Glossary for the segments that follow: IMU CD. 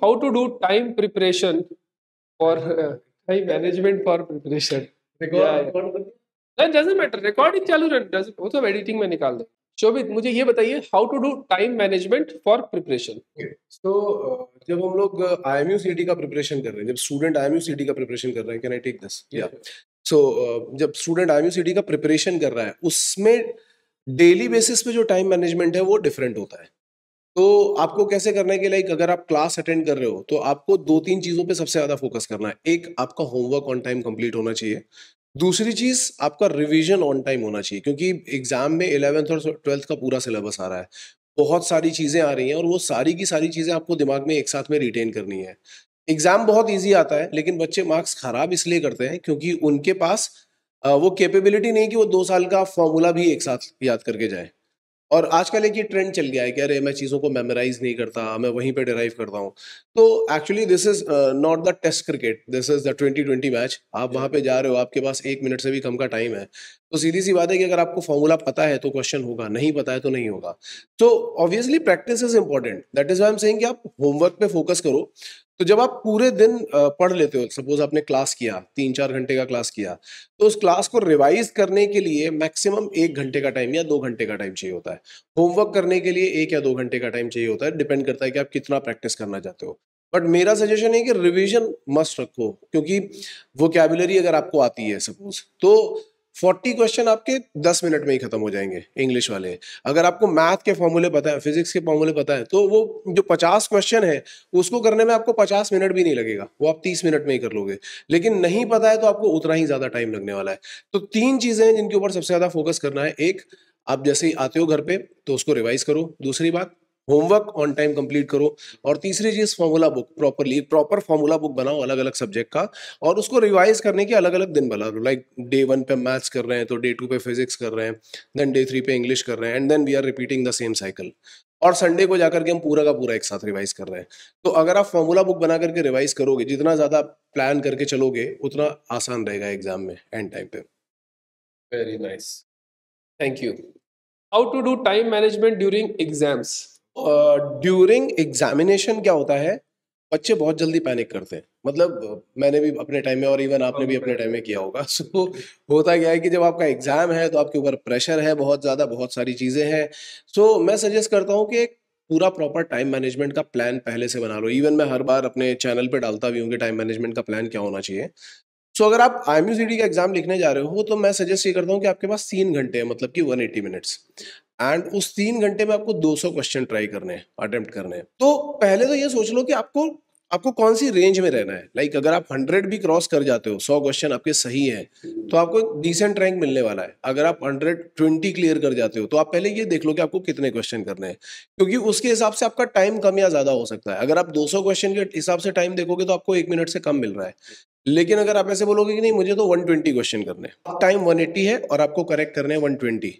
how to do time preparation or time management for preparation. Record doesn't matter. Recording चालू रहे, वो सब editing में निकाल दो. शोभित मुझे ये बताइए how to do time management for preparation. So जब हम लोग IMU CD का preparation कर रहे हैं, जब student IMU CD का preparation कर रहे हैं, can I take this? Yeah. So जब student IMU CD का preparation कर रहा है, उसमें daily basis पे जो time management है, वो different होता है. तो आपको कैसे करना है कि लाइक अगर आप क्लास अटेंड कर रहे हो तो आपको 2-3 चीज़ों पे सबसे ज़्यादा फोकस करना है. एक, आपका होमवर्क ऑन टाइम कंप्लीट होना चाहिए. दूसरी चीज़, आपका रिवीजन ऑन टाइम होना चाहिए, क्योंकि एग्जाम में 11th और 12th का पूरा सिलेबस आ रहा है, बहुत सारी चीज़ें आ रही हैं, और वो सारी की सारी चीज़ें आपको दिमाग में एक साथ में रिटेन करनी है. एग्ज़ाम बहुत ईजी आता है, लेकिन बच्चे मार्क्स ख़राब इसलिए करते हैं क्योंकि उनके पास वो कैपेबिलिटी नहीं कि वो 2 साल का फॉर्मूला भी एक साथ याद करके जाए. और आजकल एक ये ट्रेंड चल गया है कि अरे मैं चीज़ों को मेमोराइज नहीं करता, मैं वहीं पे डिराइव करता हूँ. तो actually this is not the test cricket, this is the 2020 match. आप वहाँ पे जा रहे हो, आपके पास 1 मिनट से भी कम का टाइम है, तो सीधी सी बात है कि अगर आपको फॉर्मूला पता है तो क्वेश्चन होगा, नहीं पता है तो नहीं होगा. तो obviously practice is important. That is why I am saying कि आप होमवर्क पे फोकस करो. तो जब आप पूरे दिन पढ़ लेते हो, सपोज आपने क्लास किया, 3-4 घंटे का क्लास किया, तो उस क्लास को रिवाइज करने के लिए मैक्सिमम 1 घंटे का टाइम या 2 घंटे का टाइम चाहिए होता है. होमवर्क करने के लिए 1 या 2 घंटे का टाइम चाहिए होता है, डिपेंड करता है कि आप कितना प्रैक्टिस करना चाहते हो. बट मेरा सजेशन है कि रिविजन मस्ट रखो, क्योंकि वोकैबुलरी अगर आपको आती है सपोज, तो 40 क्वेश्चन आपके 10 मिनट में ही खत्म हो जाएंगे इंग्लिश वाले. अगर आपको मैथ के फॉर्मूले पता है, फिजिक्स के फॉर्मूले पता है, तो वो जो 50 क्वेश्चन है उसको करने में आपको 50 मिनट भी नहीं लगेगा, वो आप 30 मिनट में ही कर लोगे. लेकिन नहीं पता है तो आपको उतना ही ज़्यादा टाइम लगने वाला है. तो 3 चीज़ें हैं जिनके ऊपर सबसे ज़्यादा फोकस करना है. एक, आप जैसे ही आते हो घर पर तो उसको रिवाइज करो. दूसरी बात, होमवर्क ऑन टाइम कंप्लीट करो. और तीसरी चीज़, formula book proper formula book बनाओ अलग अलग सब्जेक्ट का, और उसको रिवाइज करने के अलग अलग दिन बना लो. लाइक डे 1 पे मैथ्स कर रहे हैं तो डे 2 पे फिजिक्स कर रहे हैं, देन डे 3 पे इंग्लिश कर रहे हैं, and then we are repeating the same cycle. और संडे को जाकर के हम पूरा का पूरा एक साथ रिवाइज कर रहे हैं. तो अगर आप फॉर्मूला बुक बना करके रिवाइज करोगे, जितना ज़्यादा प्लान करके चलोगे, उतना आसान रहेगा एग्जाम में एंड टाइम पे. Very nice, thank you. How to do time management during exams. During examination क्या होता है, बच्चे बहुत जल्दी पैनिक करते हैं. मतलब मैंने भी अपने टाइम में और इवन आपने भी अपने टाइम में किया होगा. सो होता क्या है कि जब आपका एग्जाम है तो आपके ऊपर प्रेशर है बहुत ज़्यादा, बहुत सारी चीज़ें हैं. सो मैं सजेस्ट करता हूँ कि पूरा प्रॉपर टाइम मैनेजमेंट का प्लान पहले से बना लो. इवन मैं हर बार अपने चैनल पर डालता भी हूँ कि टाइम मैनेजमेंट का प्लान क्या होना चाहिए. सो अगर आप IMU CD का एग्जाम लिखने जा रहे हो तो मैं सजेस्ट ये करता हूँ कि आपके पास 3 घंटे हैं, मतलब कि 180 मिनट्स, एंड उस 3 घंटे में आपको 200 क्वेश्चन ट्राई करने हैं, अटेम्प्ट करने हैं. तो पहले तो ये सोच लो कि आपको कौन सी रेंज में रहना है. लाइक अगर आप 100 भी क्रॉस कर जाते हो, 100 क्वेश्चन आपके सही हैं, तो आपको एक डिसेंट रैंक मिलने वाला है. अगर आप 120 क्लियर कर जाते हो तो आप पहले ये देख लो कि आपको कितने क्वेश्चन करने हैं, क्योंकि उसके हिसाब से आपका टाइम कम या ज़्यादा हो सकता है. अगर आप 200 क्वेश्चन के हिसाब से टाइम देखोगे तो आपको 1 मिनट से कम मिल रहा है. लेकिन अगर आप ऐसे बोलोगे कि नहीं, मुझे तो 120 क्वेश्चन करने हैं, टाइम 180 है और आपको करेक्ट करने हैं 120,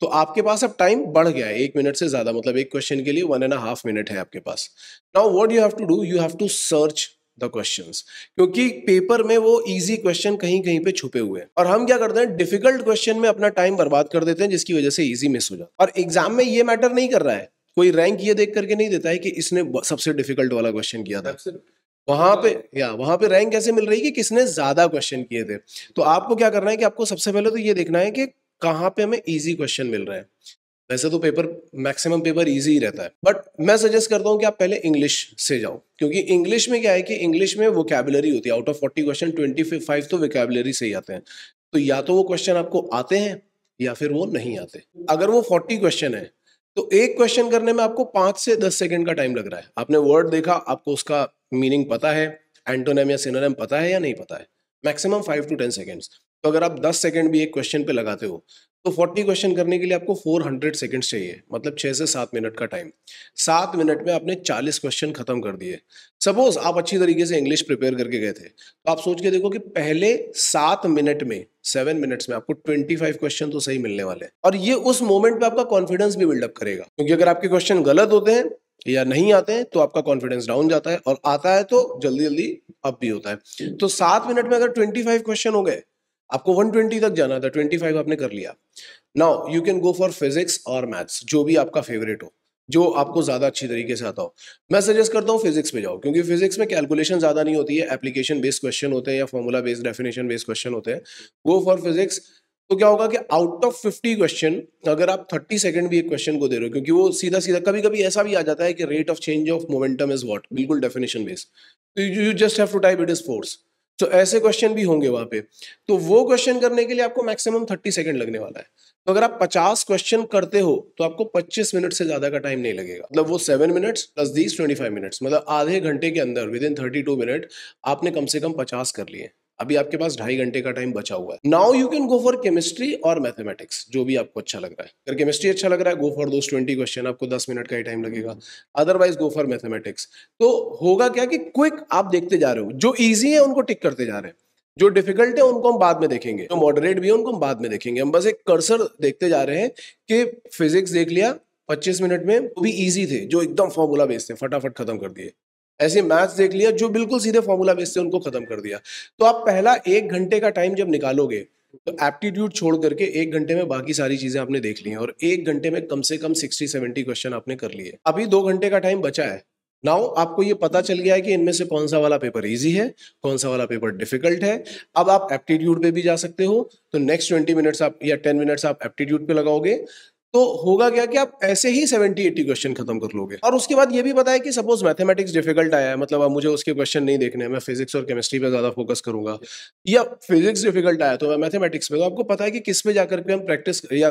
तो आपके पास अब टाइम बढ़ गया है 1 मिनट से ज़्यादा. मतलब एक क्वेश्चन के लिए 1.5 मिनट है आपके पास. Now what you have to do, you have to search the questions, क्योंकि पेपर में वो इजी क्वेश्चन कहीं कहीं पे छुपे हुए हैं. और हम क्या करते हैं, डिफिकल्ट क्वेश्चन में अपना टाइम बर्बाद कर देते हैं, जिसकी वजह से ईजी मिस हो जाता है. और एग्जाम में ये मैटर नहीं कर रहा है, कोई रैंक ये देख करके नहीं देता है कि इसने सबसे डिफिकल्ट वाला क्वेश्चन किया था. वहां पे रैंक कैसे मिल रही है कि किसने ज्यादा क्वेश्चन किए थे. तो आपको क्या करना है कि आपको सबसे पहले तो ये देखना है कि कहाँ पे हमें इजी क्वेश्चन मिल रहा है. वैसे तो पेपर मैक्सिमम पेपर इजी ही रहता है, बट मैं सजेस्ट करता हूँ कि आप पहले इंग्लिश से जाओ, क्योंकि इंग्लिश में क्या है कि इंग्लिश में वोकैबुलरी होती है. आउट ऑफ 40 क्वेश्चन 25 तो वोकैबुलरी से ही आते हैं. तो या तो वो क्वेश्चन आपको आते हैं या फिर वो नहीं आते. अगर वो 40 क्वेश्चन है तो एक क्वेश्चन करने में आपको 5 से 10 सेकेंड का टाइम लग रहा है. आपने वर्ड देखा, आपको उसका मीनिंग पता है, एंटोनिम या सिनोनिम पता है या नहीं पता है, मैक्सिमम 5 to 10 सेकेंड्स. तो अगर आप 10 सेकंड भी एक क्वेश्चन पे लगाते हो तो 40 क्वेश्चन करने के लिए आपको 400 सेकंड्स चाहिए, मतलब 6 से 7 मिनट का टाइम. 7 मिनट में आपने 40 क्वेश्चन खत्म कर दिए. सपोज आप अच्छी तरीके से इंग्लिश प्रिपेयर करके गए थे, तो आप सोच के देखो कि पहले 7 मिनट में 7 मिनट्स में आपको 25 क्वेश्चन तो सही मिलने वाले हैं. और ये उस मोमेंट पर आपका कॉन्फिडेंस भी बिल्डअप करेगा, क्योंकि अगर आपके क्वेश्चन गलत होते हैं या नहीं आते हैं तो आपका कॉन्फिडेंस डाउन जाता है, और आता है तो जल्दी जल्दी अप भी होता है. तो 7 मिनट में अगर 25 क्वेश्चन हो गए, आपको 120 तक जाना था, 25 आपने कर लिया. Now you can go for physics और मैथ्स, जो भी आपका फेवरेट हो. जो आपको ज़्यादा अच्छी तरीके से आता हो। मैं सजेस्ट करता हूँ फिजिक्स पे जाओ, क्योंकि फिजिक्स में कैलकुलेशन ज़्यादा नहीं होती है, एप्लीकेशन बेस्ड क्वेश्चन होते हैं या formula based definition based question होते हैं। Go for physics. तो क्या होगा कि आउट ऑफ 50 क्वेश्चन अगर आप 30 सेकंड भी एक क्वेश्चन को दे रहे हो, क्योंकि वो सीधा सीधा कभी कभी ऐसा भी आ जाता है कि rate of change of momentum is what, बिल्कुल definition based, you just have to type it is force. तो ऐसे क्वेश्चन भी होंगे वहाँ पे। तो वो क्वेश्चन करने के लिए आपको मैक्सिमम 30 सेकंड लगने वाला है। तो अगर आप 50 क्वेश्चन करते हो तो आपको 25 मिनट से ज्यादा का टाइम नहीं लगेगा। मतलब वो 7 मिनट्स प्लस दीज 25 मिनट्स, मतलब आधे घंटे के अंदर विद इन 32 मिनट आपने कम से कम 50 कर लिए। अभी आपके पास 2.5 घंटे का टाइम बचा हुआ है। Now you can go for chemistry और मैथमेटिक्स, जो भी आपको अच्छा लग रहा है। अगर केमिस्ट्री अच्छा लग रहा है, गो फॉर दोस 20 क्वेश्चन, आपको 10 मिनट का ही टाइम लगेगा। Otherwise go for mathematics. तो होगा क्या कि क्विक आप देखते जा रहे हो, जो ईजी है उनको टिक करते जा रहे हैं, जो डिफिकल्ट है उनको हम बाद में देखेंगे, जो मॉडरेट भी है उनको हम बाद में देखेंगे। हम बस एक कर्सर देखते जा रहे हैं कि फिजिक्स देख लिया 25 मिनट में, वो भी ईजी थे, जो एकदम फॉर्मूला बेस्ड थे, फटाफट खत्म कर दिए। ऐसे मैथ्स देख लिया, जो बिल्कुल सीधे फॉर्मूला बेस्ड थे, उनको खत्म कर दिया। तो आप पहला 1 घंटे का टाइम जब निकालोगे तो एप्टीट्यूड छोड़ करके 1 घंटे में बाकी सारी चीजें आपने देख ली हैं, और 1 घंटे में कम से कम 60-70 क्वेश्चन आपने कर लिए। अभी 2 घंटे का टाइम बचा है। नाउ आपको ये पता चल गया है कि इनमें से कौन सा वाला पेपर ईजी है, कौन सा वाला पेपर डिफिकल्ट है। अब आप एप्टीट्यूड पे भी जा सकते हो। तो नेक्स्ट 20 मिनट्स आप या 10 मिनट्स आप एप्टीट्यूड पे लगाओगे। तो होगा क्या कि आप ऐसे ही 70-80 क्वेश्चन खत्म कर लोगे। और उसके बाद ये भी पता है कि सपोज मैथमेटिक्स डिफिकल्ट आया है, मतलब अब मुझे उसके क्वेश्चन नहीं देखने हैं, मैं फिजिक्स और केमिस्ट्री पे ज्यादा फोकस करूंगा, या फिजिक्स डिफिकल्ट आया तो मैं मैथमेटिक्स पे। तो आपको पता है कि किस पे जाकर के हम प्रैक्टिस या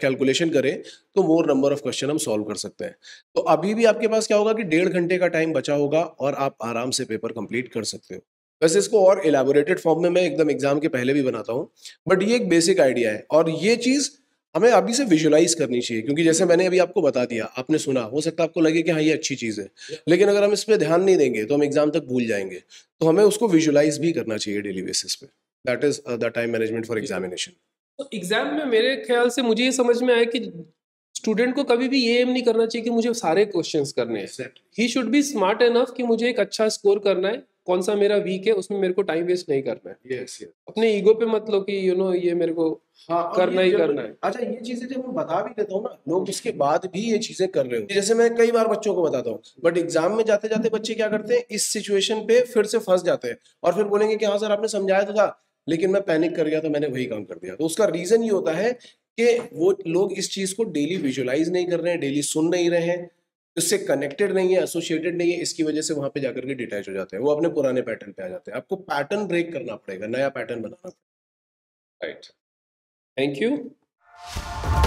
कैलकुलेशन करें तो मोर नंबर ऑफ क्वेश्चन हम सॉल्व कर सकते हैं। तो अभी भी आपके पास क्या होगा कि 1.5 घंटे का टाइम बचा होगा और आप आराम से पेपर कंप्लीट कर सकते हो। वैसे इसको और एलैबोरेटेड फॉर्म में मैं एकदम एग्जाम के पहले भी बनाता हूँ, बट ये एक बेसिक आइडिया है और ये चीज़ हमें अभी से विजुलाइज करनी चाहिए। क्योंकि जैसे मैंने अभी आपको बता दिया, आपने सुना, हो सकता है आपको लगे कि हाँ ये अच्छी चीज़ है, लेकिन अगर हम इस पर ध्यान नहीं देंगे तो हम एग्जाम तक भूल जाएंगे। तो हमें उसको विजुलाइज भी करना चाहिए डेली बेसिस पे। That is the time management for examination. तो एग्जाम में मेरे ख्याल से मुझे ये समझ में आया कि स्टूडेंट को कभी भी ये एम नहीं करना चाहिए कि मुझे सारे क्वेश्चंस करने हैं। He should be smart enough कि मुझे एक अच्छा स्कोर करना है, कौन सा मेरा वीक है उसमें मेरे को टाइम वेस्ट नहीं करना है। yes. अपने ईगो पे मत लो कि ये मेरे को करना ही करना है। अच्छा, ये चीजें जब मैं बता भी देता हूँ ना, लोग इसके बाद भी ये चीजें कर रहे हो। जैसे मैं कई बार बच्चों को बताता हूँ, बट एग्जाम में जाते जाते बच्चे क्या करते हैं, इस सिचुएशन पे फिर से फंस जाते हैं और फिर बोलेंगे कि हाँ सर आपने समझाया तो था, लेकिन मैं पैनिक कर गया तो मैंने वही काम कर दिया। तो उसका रीजन ये होता है कि वो लोग इस चीज को डेली विजुलाइज नहीं कर रहे हैं, डेली सुन नहीं रहे हैं, उससे कनेक्टेड नहीं है, एसोसिएटेड नहीं है। इसकी वजह से वहां पे जाकर के डिटैच हो जाते हैं, वो अपने पुराने पैटर्न पे आ जाते हैं। आपको पैटर्न ब्रेक करना पड़ेगा, नया पैटर्न बनाना पड़ेगा। Right, thank you.